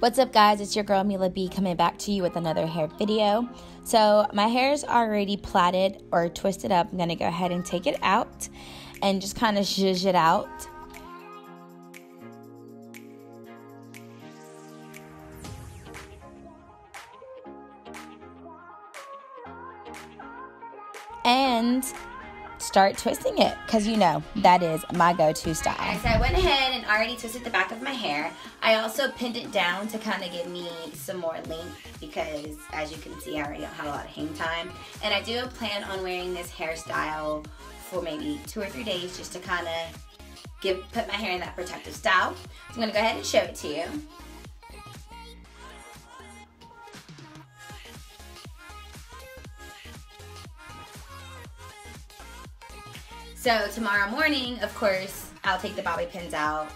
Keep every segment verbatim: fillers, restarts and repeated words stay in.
What's up guys, it's your girl Mila B coming back to you with another hair video. So my hair is already plaited or twisted up. I'm gonna go ahead and take it out and just kind of zhuzh it out. And start twisting it, because you know that is my go-to style. All right, so I went ahead and already twisted the back of my hair. I also pinned it down to kind of give me some more length, because as you can see I already don't have a lot of hang time, and I do plan on wearing this hairstyle for maybe two or three days just to kind of give put my hair in that protective style. So I'm going to go ahead and show it to you. So tomorrow morning, of course, I'll take the bobby pins out,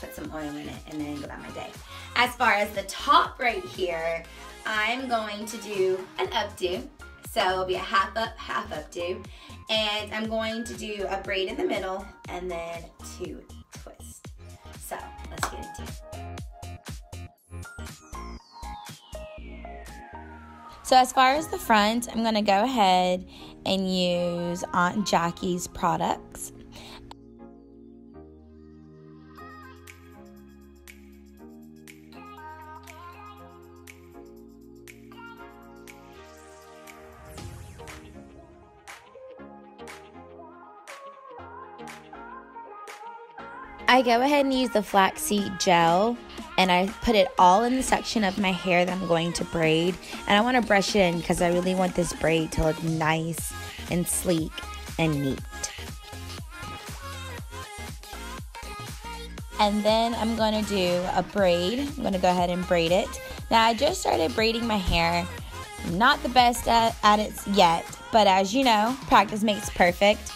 put some oil in it, and then go about my day. As far as the top right here, I'm going to do an updo. So it'll be a half up, half updo. And I'm going to do a braid in the middle and then two twists. So let's get into it. So as far as the front, I'm gonna go ahead and use Aunt Jackie's products. I go ahead and use the flaxseed gel, and I put it all in the section of my hair that I'm going to braid. And I want to brush it in because I really want this braid to look nice and sleek and neat. And then I'm going to do a braid. I'm going to go ahead and braid it. Now I just started braiding my hair. I'm not the best at, at it yet, but as you know, practice makes perfect.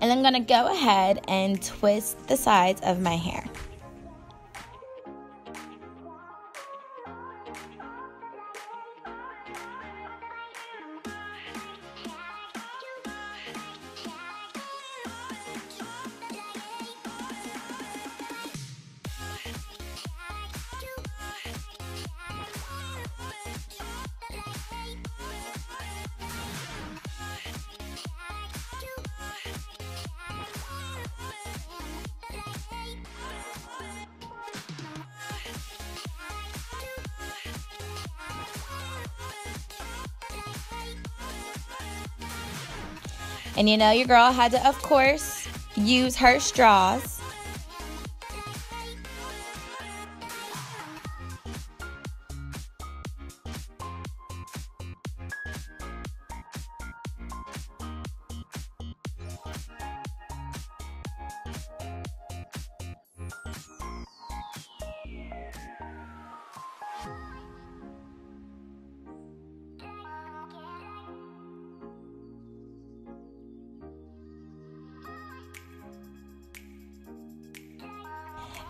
And I'm gonna go ahead and twist the sides of my hair. And you know, your girl had to, of course, use her straws.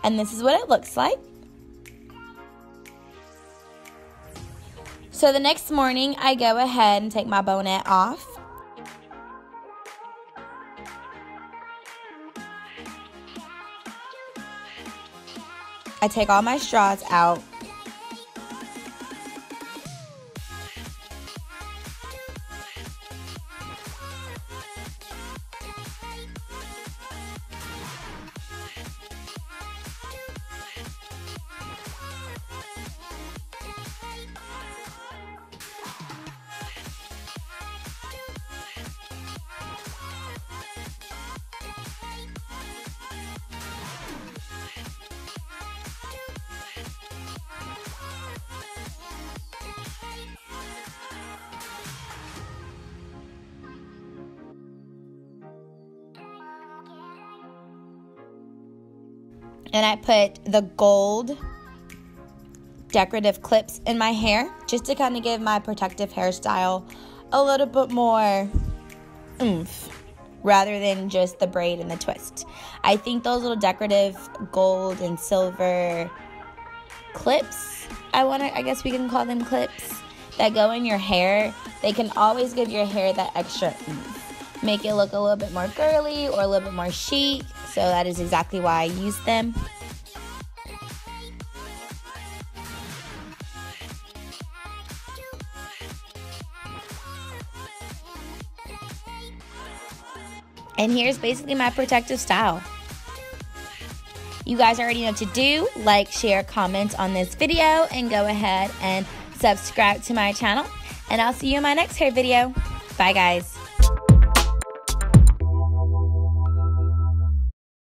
And this is what it looks like. So the next morning, I go ahead and take my bonnet off. I take all my straws out. And I put the gold decorative clips in my hair just to kind of give my protective hairstyle a little bit more oomph rather than just the braid and the twist. I think those little decorative gold and silver clips, I want to, I guess we can call them clips, that go in your hair, they can always give your hair that extra oomph. Make it look a little bit more girly or a little bit more chic. So that is exactly why I use them. And here's basically my protective style. You guys already know what to do. Like, share, comment on this video, and go ahead and subscribe to my channel. And I'll see you in my next hair video. Bye, guys.